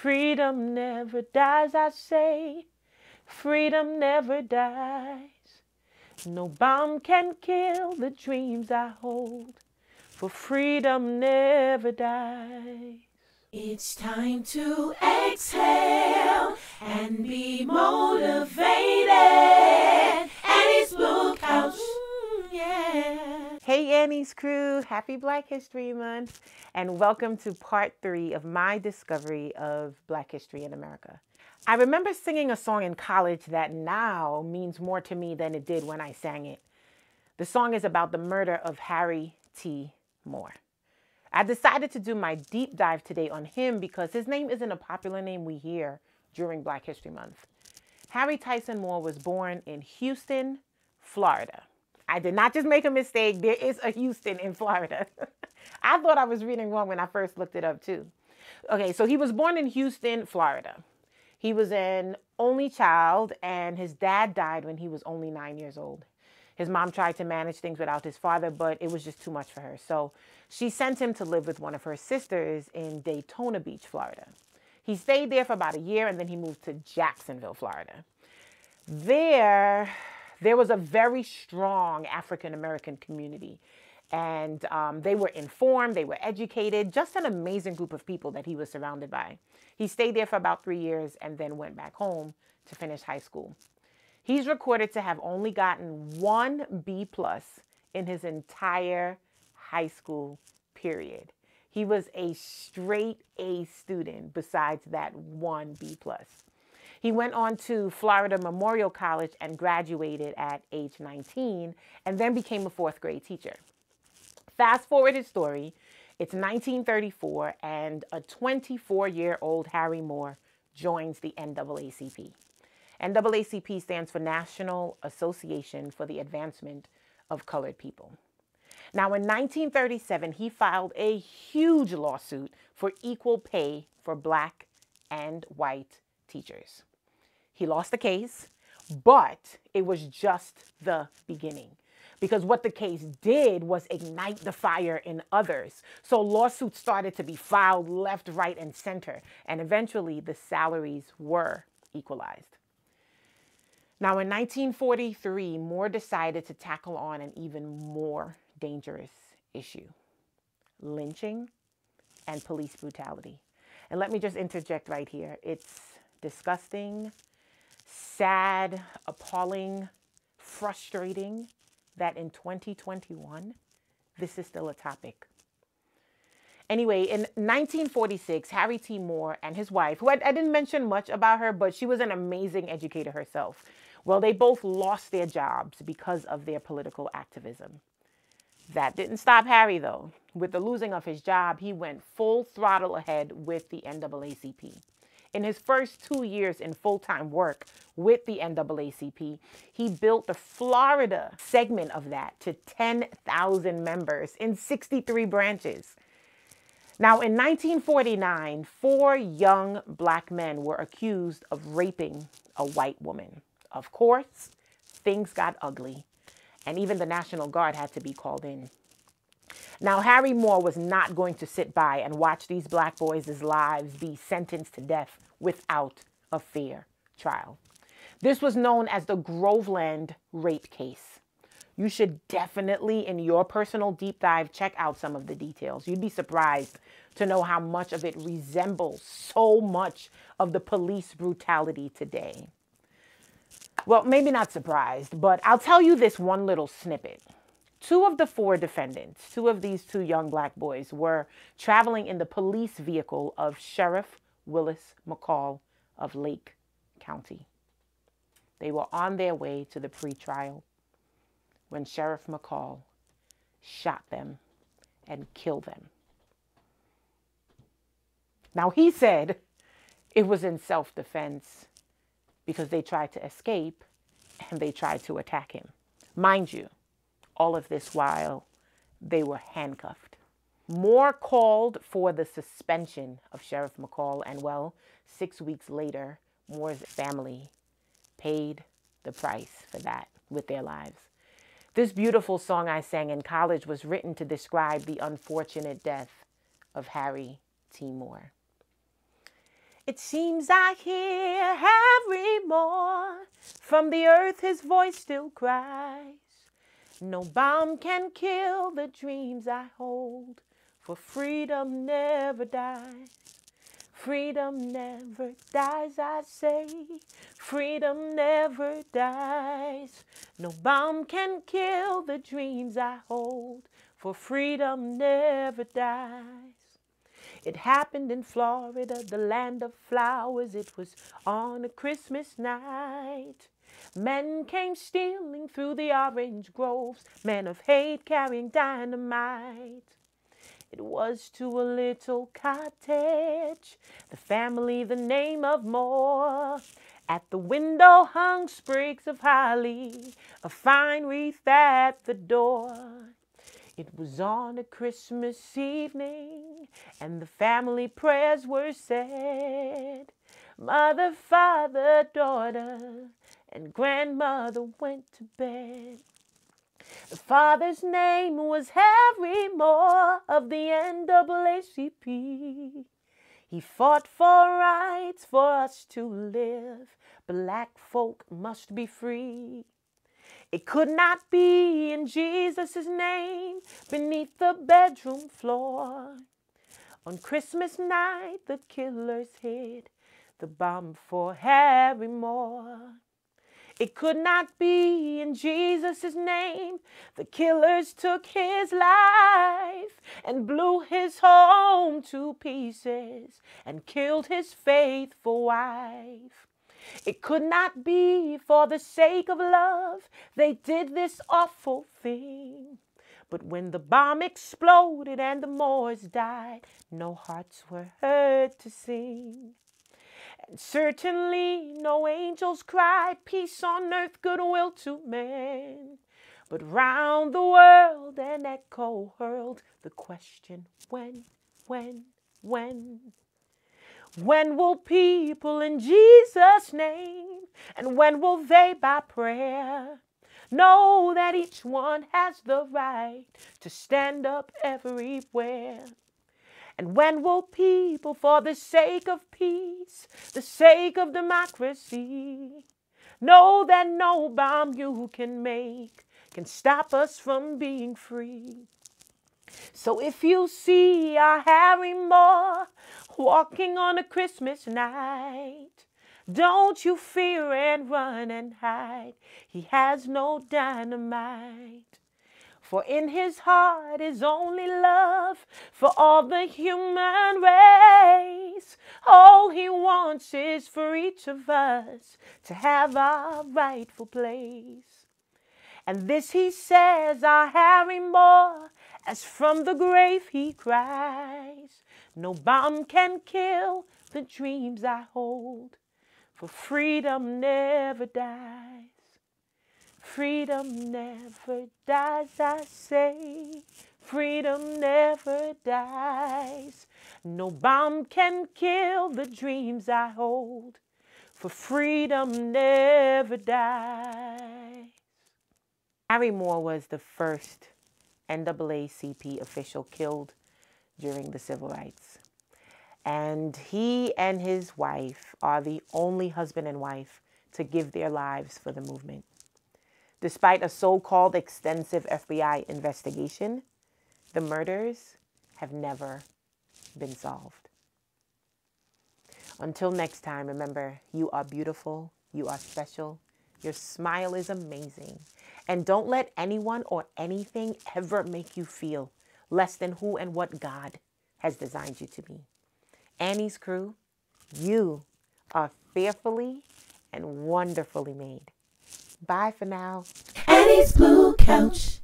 Freedom never dies, I say. Freedom never dies. No bomb can kill the dreams I hold, for freedom never dies. It's time to exhale and be motivated. Annie's Blue Couch. Yeah. Hey Annie's Crew, happy Black History Month, and welcome to part 3 of my discovery of Black history in America. I remember singing a song in college that now means more to me than it did when I sang it. The song is about the murder of Harry T. Moore. I decided to do my deep dive today on him because his name isn't a popular name we hear during Black History Month. Harry Tyson Moore was born in Houston, Florida. I did not just make a mistake. There is a Houston in Florida. I thought I was reading wrong when I first looked it up too. Okay, so he was born in Houston, Florida. He was an only child and his dad died when he was only 9 years old. His mom tried to manage things without his father, but it was just too much for her. So she sent him to live with one of her sisters in Daytona Beach, Florida. He stayed there for about a year and then he moved to Jacksonville, Florida. There was a very strong African-American community and they were informed, they were educated, just an amazing group of people that he was surrounded by. He stayed there for about 3 years and then went back home to finish high school. He's recorded to have only gotten 1 B+ in his entire high school period. He was a straight A student besides that 1 B+. He went on to Florida Memorial College and graduated at age 19 and then became a 4th grade teacher. Fast forward his story, it's 1934 and a 24-year-old Harry Moore joins the NAACP. NAACP stands for National Association for the Advancement of Colored People. Now in 1937, he filed a huge lawsuit for equal pay for Black and white teachers. He lost the case, but it was just the beginning. Because what the case did was ignite the fire in others. So lawsuits started to be filed left, right, and center. And eventually the salaries were equalized. Now, in 1943, Moore decided to tackle on an even more dangerous issue, lynching and police brutality. And let me just interject right here. It's disgusting, sad, appalling, frustrating that in 2021, this is still a topic. Anyway, in 1946, Harry T. Moore and his wife, who I didn't mention much about her, but she was an amazing educator herself. Well, they both lost their jobs because of their political activism. That didn't stop Harry, though. With the losing of his job, he went full throttle ahead with the NAACP. In his first 2 years in full-time work with the NAACP, he built the Florida segment of that to 10,000 members in 63 branches. Now, in 1949, 4 young Black men were accused of raping a white woman. Of course, things got ugly, and even the National Guard had to be called in. Now, Harry Moore was not going to sit by and watch these Black boys' lives be sentenced to death without a fair trial. This was known as the Groveland rape case. You should definitely, in your personal deep dive, check out some of the details. You'd be surprised to know how much of it resembles so much of the police brutality today. Well, maybe not surprised, but I'll tell you this one little snippet. 2 of the 4 defendants, 2 of these 2 young Black boys, were traveling in the police vehicle of Sheriff Willis McCall of Lake County. They were on their way to the pretrial when Sheriff McCall shot them and killed them. Now he said it was in self-defense because they tried to escape and they tried to attack him. Mind you, all of this while they were handcuffed. Moore called for the suspension of Sheriff McCall and well, 6 weeks later, Moore's family paid the price for that with their lives. This beautiful song I sang in college was written to describe the unfortunate death of Harry T. Moore. It seems I hear Harry Moore, from the earth his voice still cries. No bomb can kill the dreams I hold, for freedom never dies. Freedom never dies, I say. Freedom never dies. No bomb can kill the dreams I hold, for freedom never dies. It happened in Florida, the land of flowers. It was on a Christmas night. Men came stealing through the orange groves, men of hate carrying dynamite. It was to a little cottage, the family the name of Moore. At the window hung sprigs of holly, a fine wreath at the door. It was on a Christmas evening, and the family prayers were said. Mother, father, daughter, and grandmother went to bed. The father's name was Harry Moore of the NAACP. He fought for rights for us to live. Black folk must be free. It could not be in Jesus' name beneath the bedroom floor. On Christmas night, the killers hid the bomb for Harry Moore. It could not be in Jesus' name. The killers took his life and blew his home to pieces and killed his faithful wife. It could not be for the sake of love they did this awful thing. But when the bomb exploded and the Moors died, no hearts were heard to sing. And certainly no angels cried, peace on earth, goodwill to men. But round the world an echo hurled the question, when? When will people in Jesus' name, and when will they by prayer know that each one has the right to stand up everywhere? And when will people, for the sake of peace, the sake of democracy, know that no bomb you can make can stop us from being free? So if you see our Harry Moore walking on a Christmas night, don't you fear and run and hide. He has no dynamite. For in his heart is only love for all the human race. All he wants is for each of us to have our rightful place. And this he says, our Harry Moore, as from the grave he cries. No bomb can kill the dreams I hold, for freedom never dies. Freedom never dies, I say. Freedom never dies. No bomb can kill the dreams I hold, for freedom never dies. Harry Moore was the first NAACP official killed during the civil rights. And he and his wife are the only husband and wife to give their lives for the movement. Despite a so-called extensive FBI investigation, the murders have never been solved. Until next time, remember, you are beautiful, you are special, your smile is amazing. And don't let anyone or anything ever make you feel less than who and what God has designed you to be. Annie's Crew, you are fearfully and wonderfully made. Bye for now. Annie's Blue Couch.